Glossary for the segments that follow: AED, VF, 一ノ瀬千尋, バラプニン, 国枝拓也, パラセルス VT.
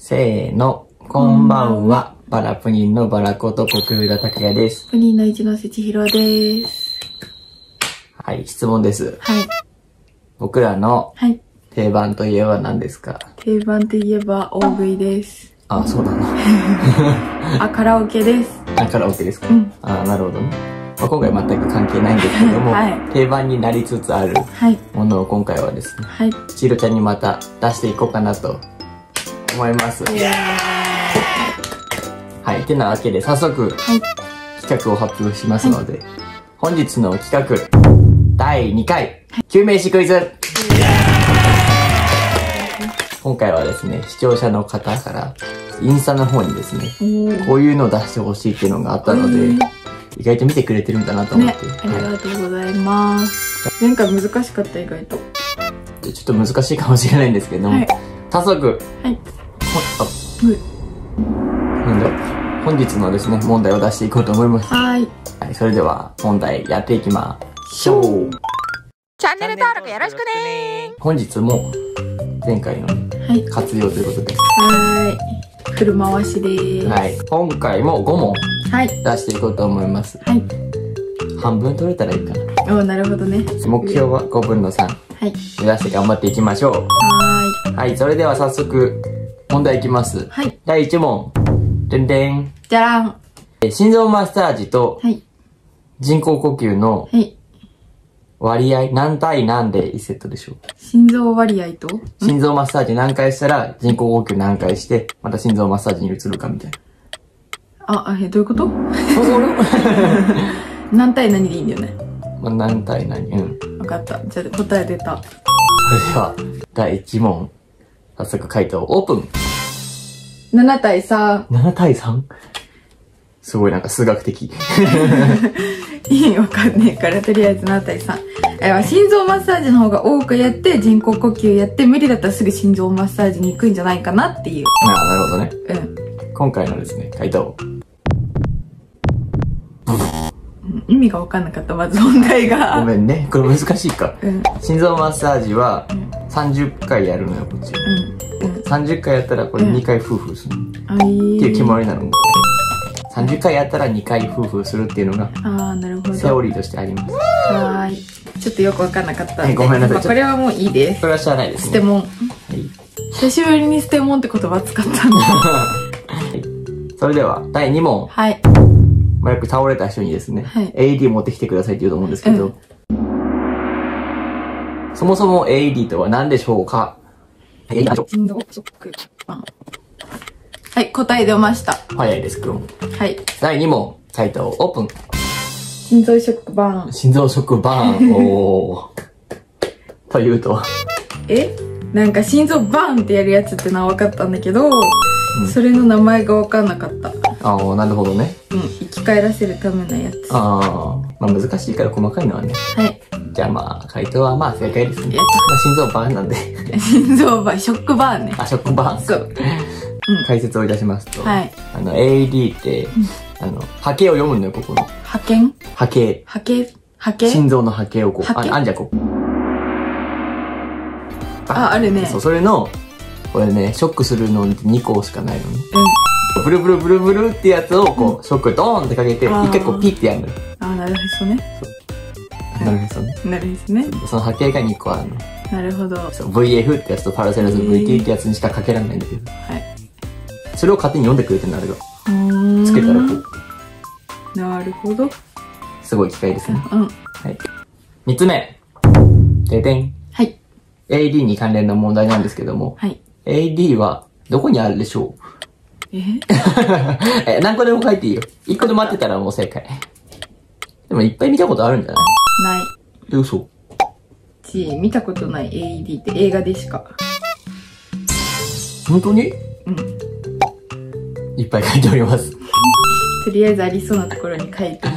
せーの、こんばんは。バラプニンのバラこと国枝拓也です。プニンの一ノ瀬千尋です。はい、質問です。はい。僕らの定番といえば何ですか？定番といえば大食いです。あ、そうだな。あ、カラオケです。あ、カラオケですか？うん。あ、なるほどね。まあ今回全く関係ないんですけども、はい、定番になりつつあるものを今回はですね、はい、千尋ちゃんにまた出していこうかなと思います。はい、てなわけで早速、はい、企画を発表しますので、はい、本日の企画第2回、はい、救命士クイズ。今回はですね、視聴者の方からインスタの方にですね、こういうのを出してほしいっていうのがあったので、意外と見てくれてるんだなと思って、ね、ありがとうございます、はい、前回難しかった意外とちょっと難しいかもしれないんですけども、はい、早速はいなんだ本日のですね問題を出していこうと思います。はい、はい、それでは問題やっていきましょう。チャンネル登録よろしくね。本日も前回の活用ということです。はい、くる回しです。はい、今回も5問はい、出していこうと思います。はい、半分取れたらいいかな。おお、なるほどね。目標は5分の3。はい。目指して頑張っていきましょう。はい。はい、それでは早速問題いきます。はい。第1問。でんでん。じゃらん。心臓マッサージと人工呼吸の割合何対何で1セットでしょう？心臓割合と心臓マッサージ何回したら人工呼吸何回してまた心臓マッサージに移るかみたいな。あ、どういうこと？何対何でいいんだよね。まあ、何対何。うん。わかった。じゃあ答え出た。それでは、第1問。早速回答オープン。7対3。7対 3？ すごいなんか数学的。いい、わかんねえから、とりあえず7対3。心臓マッサージの方が多くやって、人工呼吸やって、無理だったらすぐ心臓マッサージに行くんじゃないかなっていう。ああ、なるほどね。うん。今回のですね、回答。意味が分かんなかった、まず問題が。ごめんね、これ難しいか。うん、心臓マッサージは30回やるのよ、こっち。うんうん、30回やったらこれ2回フーフーする、うん、っていう決まりなの。30回やったら2回フーフーするっていうのが、ああ、なるほど。セオリーとしてあります。はい。ちょっとよく分かんなかったんで。ごめんなさい。これはもういいです。これは知らないですね。捨てもん。はい。久しぶりに捨てもんって言葉使ったんだ。はい。それでは、第2問。はい。まあよく倒れた人にですね、はい、AED 持ってきてくださいって言うと思うんですけど、うん、そもそも AED とは何でしょうか？はい、答え出ました。早いです、くん。はい。第2問、回答オープン。心臓ショックバーン。心臓ショックバーン。おー。というと。なんか心臓バーンってやるやつってのは分かったんだけど、うん、それの名前が分かんなかった。ああ、なるほどね。うん、生き返らせるためのやつ。ああ、まあ難しいから細かいのはね。はい。じゃあまあ、回答はまあ正解ですね。心臓バーンなんで。心臓バーン、ショックバーンね。あ、ショックバーン。そう。解説をいたしますと、はい。AED って、波形を読むのよ、ここの。波形？波形。波形？波形？心臓の波形をこう、あんじゃん、こう。あ、あるね。そう、それの、これね、ショックするの2個しかないのね。うん。ブルブルブルブルってやつをこう、ショックドーンってかけて、一回こうピッてやるの。ああ、なるへそね。なるへそね。なるへそね。その波形が2個あるの。なるほど。VF ってやつとパラセルス VT ってやつにしかかけられないんだけど。はい。それを勝手に読んでくれてるの、あれが。つけたらこう。なるほど。すごい機械ですね。うん。はい。3つ目。ででん。はい。AD に関連の問題なんですけども。はい。AD はどこにあるでしょう？何個でも書いていいよ。1個でも合ってたらもう正解。でもいっぱい見たことあるんじゃない？ない。え、嘘。見たことない AED って映画でしか。本当に？うん。いっぱい書いております。とりあえずありそうなところに書いて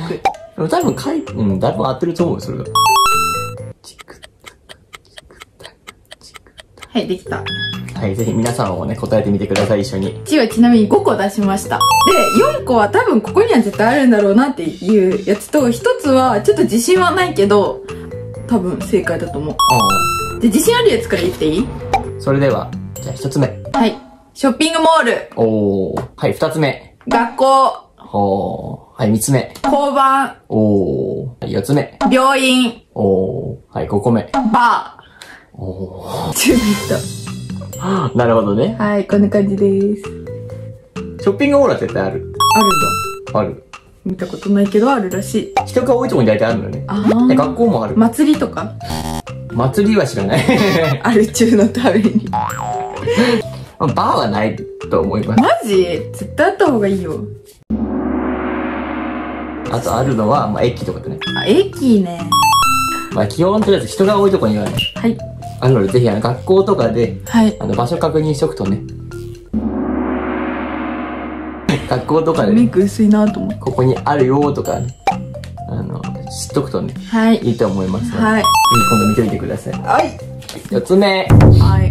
おく。多分書いて、うん、だいぶ合ってると思うよ、それが。はい、できた。はい、ぜひ皆さんもね、答えてみてください、一緒に。ちはちなみに5個出しました。で、4個は多分ここには絶対あるんだろうなっていうやつと、1つはちょっと自信はないけど、多分正解だと思う。で、自信あるやつから言っていい？それでは、じゃあ1つ目。はい。ショッピングモール。おー。はい、二つ目。学校。おー。はい、三つ目。交番。おー。はい、四つ目。病院。おー。はい、五個目。バー。おー。準備した。なるほどね。はい、こんな感じです。ショッピングモールは絶対ある。あるんだ。ある。見たことないけどあるらしい。人が多いとこに大体あるのよね。ああ。学校もある。祭りとか。祭りは知らない。ある中のために。バーはないと思います。マジ？絶対あった方がいいよ。あとあるのは、まあ、駅とかだね。あ、駅ね。まあ、基本とりあえず人が多いとこにはね。はい。あるので、ぜひ、学校とかで、はい。場所確認しとくとね。学校とかで、ね、メイク薄いなと思う。ここにあるよとか、ね、知っとくとね、はい、いいと思いますので、はい、ぜひ今度見てみてください。はい。4つ目。は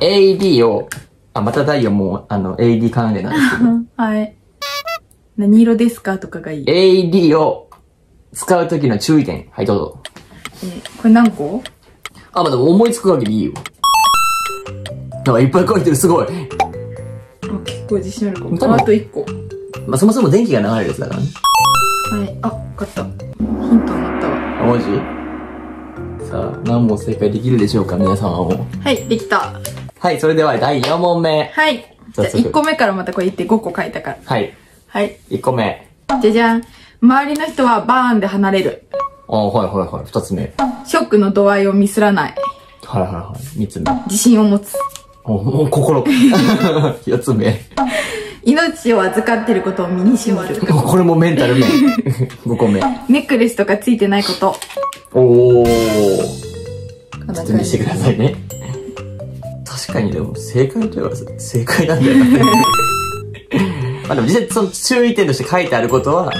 い。AED を、あ、また第4も、AED 関連なんですけど。はい。何色ですかとかがいい。AED を使うときの注意点。はい、どうぞ。これ何個？あ、まあ、でも思いつく限りいいよ。なんかいっぱい書いてる、すごい。これ自信あるかも。あと1個。まあ、そもそも電気が流れるやつだからね。はい。あ、分かった。ヒントになったわ。あ、マジ？さあ、何問正解できるでしょうか、皆様も。はい、できた。はい、それでは第4問目。はい。じゃあ1個目からまたこれ言って5個書いたから。はい。はい。1個目。じゃじゃん。周りの人はバーンで離れる。ああ、はいはいはい。2つ目。ショックの度合いをミスらない。はいはいはい。3つ目。自信を持つ。もう心。4つ目。命を預かってることを身に絞る。これもメンタル面。5個目。ネックレスとかついてないこと。おー。説明してくださいね。確かにでも正解と言われる。正解なんだよね。まあでも実際その注意点として書いてあることは、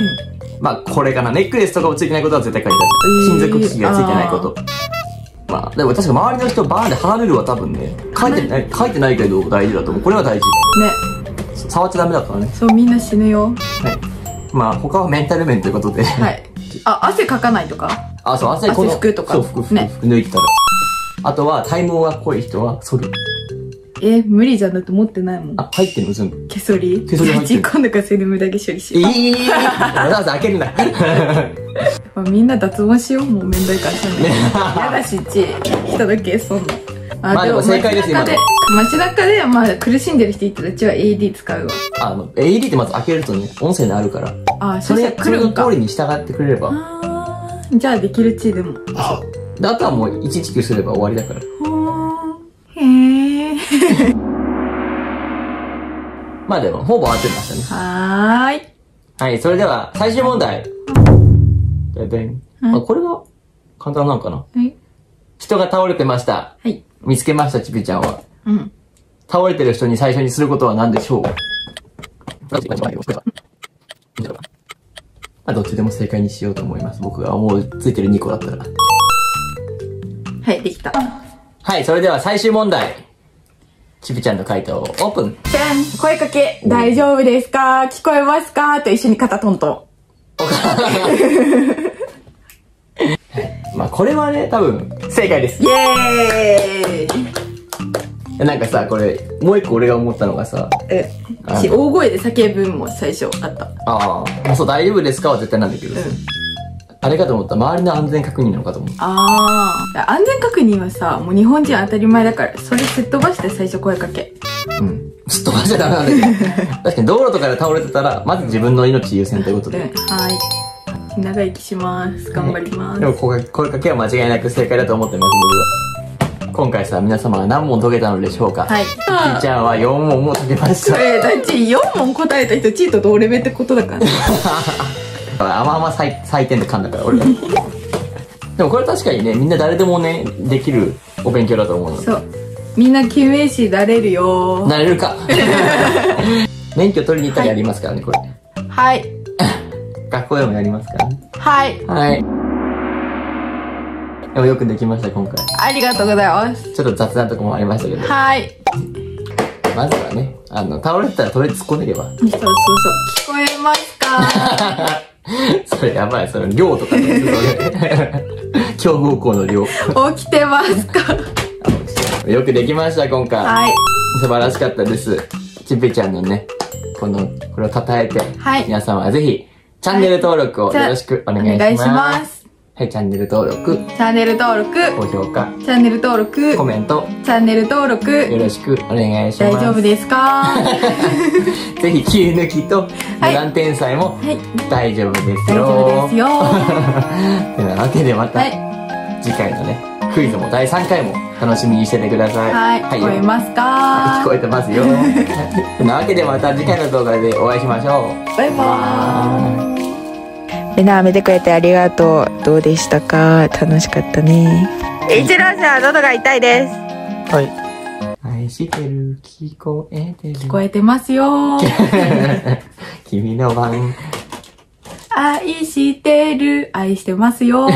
まあこれかな。ネックレスとかもついてないことは絶対書いてある。金属機器がついてないこと。まあ、でも確か周りの人バーンで離れるは多分ね、書いてないけど大事だと思う。これは大事ね。触っちゃダメだからね。そう、みんな死ぬよ。はい。まあ他はメンタル面ということで。はい。あ、汗かかないとか。あ、そう、汗この。服とか。そう、服抜いてたら。あとは体毛が濃い人は剃る。無理じゃん、だって持ってないもん。あ、入ってんの全部。毛剃り？毛剃り入ってる。今度からセルムだけ処理しよう。わざわざ開けるな。みんな脱毛しよう。もうめんどいからやだし、人だけそんな。まあでも正解ですよ。街中でまあ苦しんでる人たちは AED 使うわ。AED ってまず開けるとね、音声があるから。あ、それ来る通りに従ってくれれば。あ、じゃあできるちでも。あとはもう119すれば終わりだから。へえ。まあでもほぼ合ってましたね。はーい。はい、それでは最終問題。あ、これは簡単なんかな。人が倒れてました。はい。見つけました、ちびちゃんは。うん。倒れてる人に最初にすることは何でしょう？まあ、どっちでも正解にしようと思います。僕が思いついてる2個だったら。はい、できた。はい、それでは最終問題。ちびちゃんの回答をオープン。声かけ、大丈夫ですか？聞こえますか？と一緒に肩トントン。まあこれはね、多分正解です。イエーイ。なんかさ、これもう一個俺が思ったのがさ、大声で叫ぶも最初あった。ああ、そう、大丈夫ですかは絶対なんだけど、あれかと思った、周りの安全確認なのかと思った。ああ、安全確認はさ、もう日本人当たり前だから、それすっ飛ばして最初声かけ。うん、ちょっとマジでダメなんだけど。確かに道路とかで倒れてたら、まず自分の命優先ということで。はい。長生きします。頑張ります。でも声かけは間違いなく正解だと思ってます、僕は。今回さ、皆様は何問解けたのでしょうか。はい。ちーちゃんは4問も解けました。だって4問答えた人、ちーと同レベルってことだからね。あまあまあ採点で噛んだから、俺は。でもこれ確かにね、みんな誰でもね、できるお勉強だと思うの。そう。みんな救命士なれるよ。なれるか。免許取りに行ったりやりますからね、これ。はい。学校でもやりますからね。はい。はい。でもよくできました、今回。ありがとうございます。ちょっと雑談とかもありましたけど。はい。まずはね、倒れてたらとりあえず突っ込んでいけば。そうそうそう。聞こえますか？それやばい、それ量とかね。強豪校の量。起きてますか？よくできました、今回。はい。素晴らしかったです。ちっぺちゃんのね、これを称えて、はい、皆様はぜひ、チャンネル登録をよろしくお願いします。はい、チャンネル登録。チャンネル登録。高評価。チャンネル登録。コメント。チャンネル登録。よろしくお願いします。大丈夫ですか？ぜひ、切り抜きと、無断転載も、大丈夫ですよ。大丈夫ですよ。というわけでまた、次回のね、クイズも第3回も楽しみにしててください。はい、聞こえますか？聞こえてますよ。そんなわけでまた次回の動画でお会いしましょう。バイバーイ。みんな見てくれてありがとう。どうでしたか？楽しかったね。イチローさん、喉が痛いです。はい。愛してる、聞こえてる。聞こえてますよ。君の番。愛してる、愛してますよ。